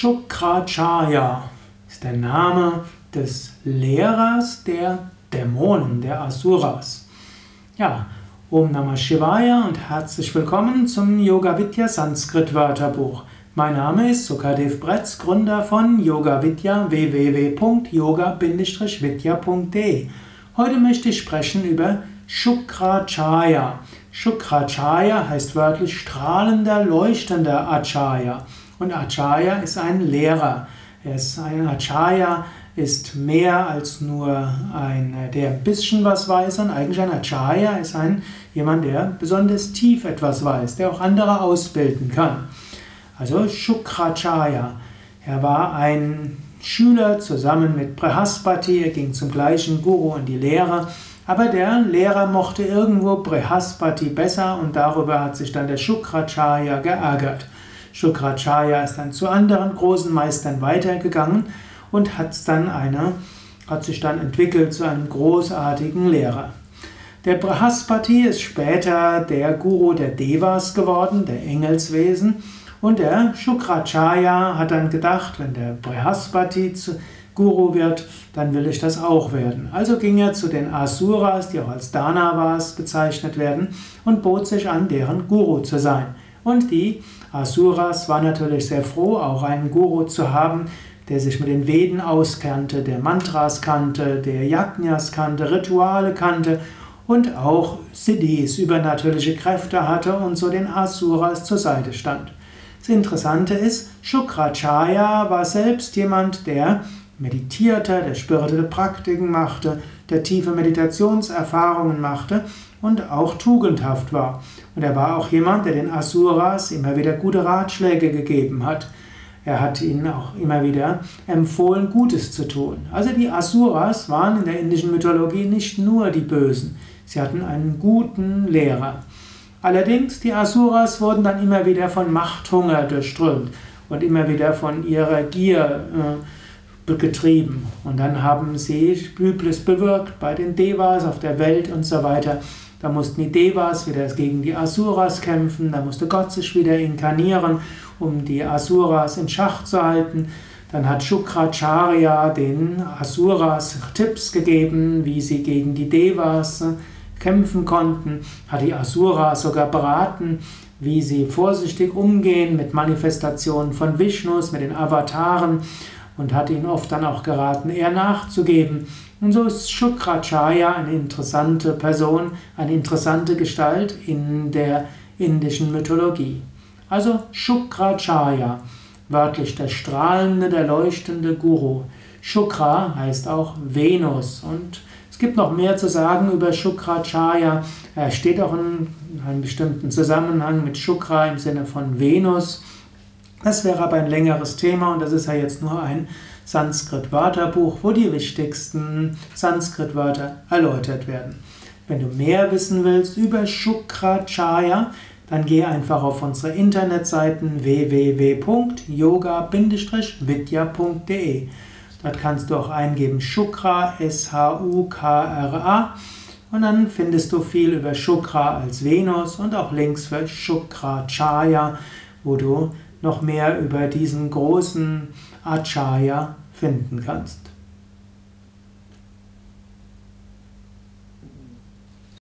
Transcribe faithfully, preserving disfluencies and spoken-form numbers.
Shukracharya ist der Name des Lehrers der Dämonen, der Asuras. Ja, Om Namah Shivaya und herzlich willkommen zum Yoga-Vidya-Sanskrit-Wörterbuch. Mein Name ist Sukadev Bretz, Gründer von Yoga-Vidya w w w punkt yoga vidya punkt de. Heute möchte ich sprechen über Shukracharya. Shukracharya heißt wörtlich strahlender, leuchtender Acharya. Und Acharya ist ein Lehrer. Er ist ein Acharya ist mehr als nur einer, der ein bisschen was weiß, sondern eigentlich ein Acharya ist ein, jemand, der besonders tief etwas weiß, der auch andere ausbilden kann. Also Shukracharya, er war ein Schüler zusammen mit Brihaspati, er ging zum gleichen Guru in die Lehre, aber der Lehrer mochte irgendwo Brihaspati besser und darüber hat sich dann der Shukracharya geärgert. Shukracharya ist dann zu anderen großen Meistern weitergegangen und hat's dann eine, hat sich dann entwickelt zu einem großartigen Lehrer. Der Brihaspati ist später der Guru der Devas geworden, der Engelswesen, und der Shukracharya hat dann gedacht, wenn der Brihaspati Guru wird, dann will ich das auch werden. Also ging er zu den Asuras, die auch als Danavas bezeichnet werden, und bot sich an, deren Guru zu sein. Und die Asuras waren natürlich sehr froh, auch einen Guru zu haben, der sich mit den Veden auskannte, der Mantras kannte, der Yajnas kannte, Rituale kannte und auch Siddhis, übernatürliche Kräfte hatte und so den Asuras zur Seite stand. Das Interessante ist, Shukracharya war selbst jemand, der meditierte, der spirituelle Praktiken machte, der tiefe Meditationserfahrungen machte und auch tugendhaft war. Und er war auch jemand, der den Asuras immer wieder gute Ratschläge gegeben hat. Er hat ihnen auch immer wieder empfohlen, Gutes zu tun. Also die Asuras waren in der indischen Mythologie nicht nur die Bösen. Sie hatten einen guten Lehrer. Allerdings, die Asuras wurden dann immer wieder von Machthunger durchströmt und immer wieder von ihrer Gier äh, getrieben. Und dann haben sie Übles bewirkt bei den Devas auf der Welt und so weiter. Da mussten die Devas wieder gegen die Asuras kämpfen, da musste Gott sich wieder inkarnieren, um die Asuras in Schach zu halten. Dann hat Shukracharya den Asuras Tipps gegeben, wie sie gegen die Devas kämpfen konnten, hat die Asuras sogar beraten, wie sie vorsichtig umgehen mit Manifestationen von Vishnus, mit den Avataren und hat ihnen oft dann auch geraten, eher nachzugeben. Und so ist Shukracharya eine interessante Person, eine interessante Gestalt in der indischen Mythologie. Also Shukracharya, wörtlich der strahlende, der leuchtende Guru. Shukra heißt auch Venus und es gibt noch mehr zu sagen über Shukracharya. Er steht auch in einem bestimmten Zusammenhang mit Shukra im Sinne von Venus. Das wäre aber ein längeres Thema und das ist ja jetzt nur ein Sanskrit-Wörterbuch, wo die wichtigsten Sanskrit-Wörter erläutert werden. Wenn du mehr wissen willst über Shukracharya, dann geh einfach auf unsere Internetseiten w w w punkt yoga vidya punkt de. Dort kannst du auch eingeben Shukra, S H U K R A, und dann findest du viel über Shukra als Venus und auch Links für Shukracharya, wo du noch mehr über diesen großen Acharya finden kannst.